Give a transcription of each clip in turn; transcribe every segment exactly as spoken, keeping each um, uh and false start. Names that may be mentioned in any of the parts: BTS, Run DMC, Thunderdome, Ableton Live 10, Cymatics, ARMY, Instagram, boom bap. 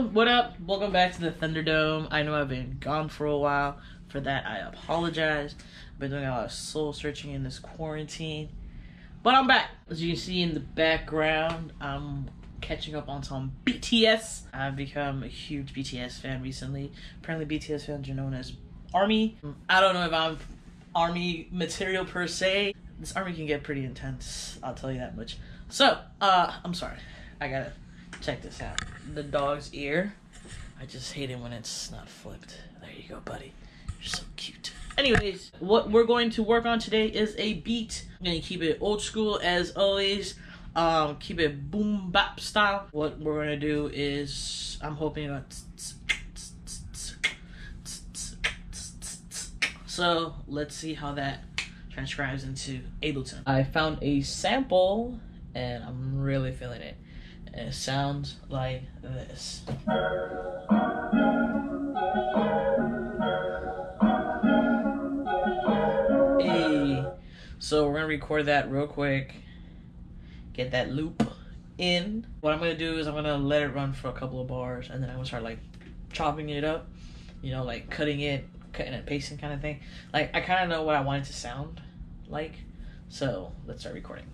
Yo, what up? Welcome back to the Thunderdome. I know I've been gone for a while. For that, I apologize. I've been doing a lot of soul searching in this quarantine. But I'm back. As you can see in the background, I'm catching up on some B T S. I've become a huge B T S fan recently. Apparently B T S fans are known as ARMY. I don't know if I'm ARMY material per se. This ARMY can get pretty intense, I'll tell you that much. So, uh, I'm sorry. I gotta check this out. The dog's ear. I just hate it when it's not flipped. There you go, buddy. You're so cute. Anyways, what we're going to work on today is a beat. I'm gonna keep it old school as always. Um, keep it boom bap style. What we're gonna do is, I'm hoping on. So let's see how that transcribes into Ableton. I found a sample and I'm really feeling it. It sounds like this. Hey. So we're gonna record that real quick. Get that loop in. What I'm gonna do is I'm gonna let it run for a couple of bars and then I'm gonna start like chopping it up. You know, like cutting it, cutting and pasting kind of thing. Like I kinda know what I want it to sound like. So let's start recording.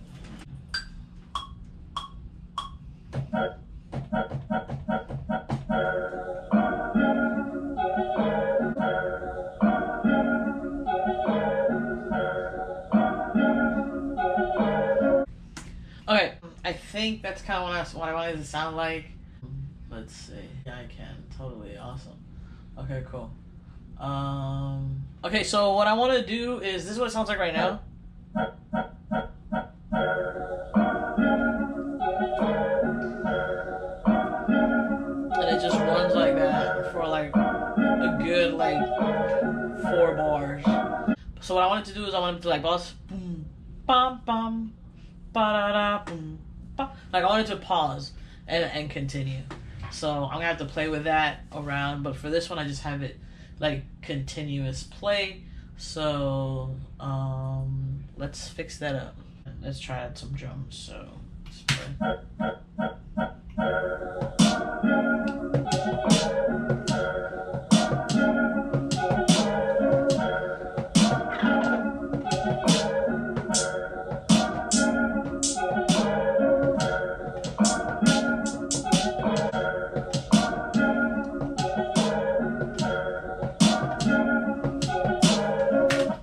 Alright, I think that's kind of what I wanted to sound like. Let's see. Yeah, I can. Totally awesome. Okay, cool. Um, okay, so what I want to do is, this is what it sounds like right now. And it just runs like that for like a good like four bars. So what I wanted to do is I wanted to like pause, boom, bam, bam, ba da da, boom, ba. Like I wanted to pause and and continue. So I'm gonna have to play with that around, but for this one I just have it like continuous play. So um let's fix that up. Let's try some drums. So let's play.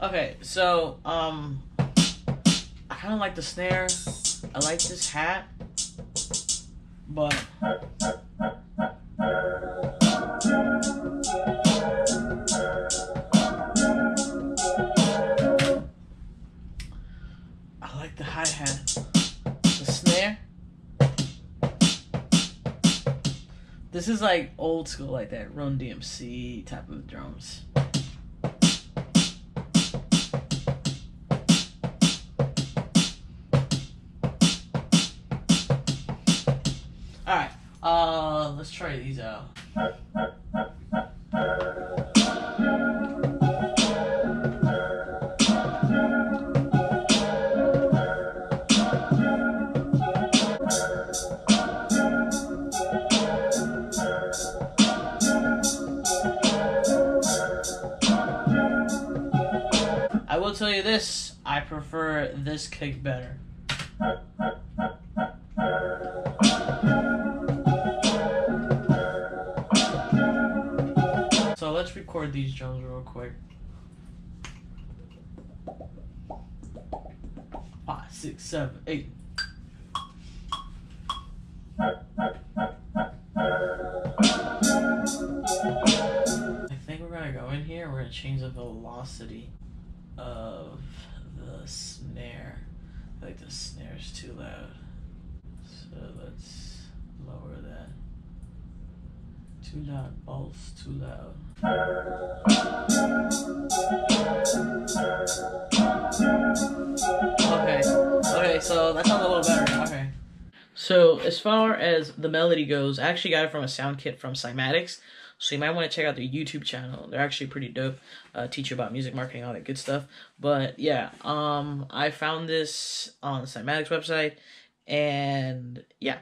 Okay, so um I kind of like the snare. I like this hat, but I like the hi-hat, the snare. This is like old school, like that Run D M C type of drums. Alright, uh, let's try these out. I will tell you this, I prefer this kick better. Let's record these drums real quick. Five, six, seven, eight. I think we're gonna go in here. We're gonna change the velocity of the snare. I think the snare is too loud. So let's lower that. Too loud, balls, too loud. Okay, okay, so that sounds a little better, okay. So as far as the melody goes, I actually got it from a sound kit from Cymatics. So you might want to check out their YouTube channel. They're actually pretty dope. Uh, teach you about music marketing, all that good stuff. But yeah, um, I found this on the Cymatics website. And yeah,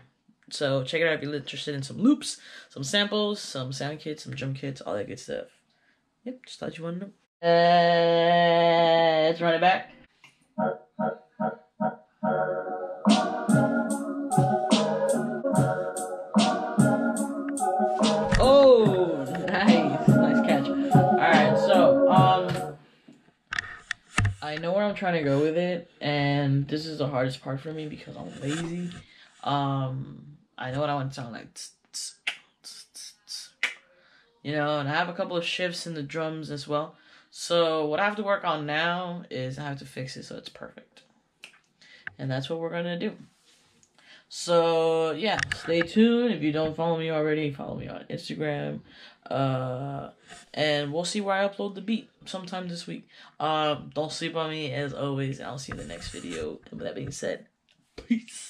So check it out if you're interested in some loops, some samples, some sound kits, some drum kits, all that good stuff. Yep, just thought you wanted to know. Uh, let's run it back. Oh, nice. Nice catch. Alright, so, um, I know where I'm trying to go with it, and this is the hardest part for me because I'm lazy. Um, I know what I want to sound like. Tss, tss, tss, tss, tss. You know, and I have a couple of shifts in the drums as well. So what I have to work on now is I have to fix it so it's perfect. And that's what we're going to do. So yeah, stay tuned. If you don't follow me already, follow me on Instagram. Uh, and we'll see where I upload the beat sometime this week. Um, don't sleep on me as always. I'll see you in the next video. And with that being said, peace.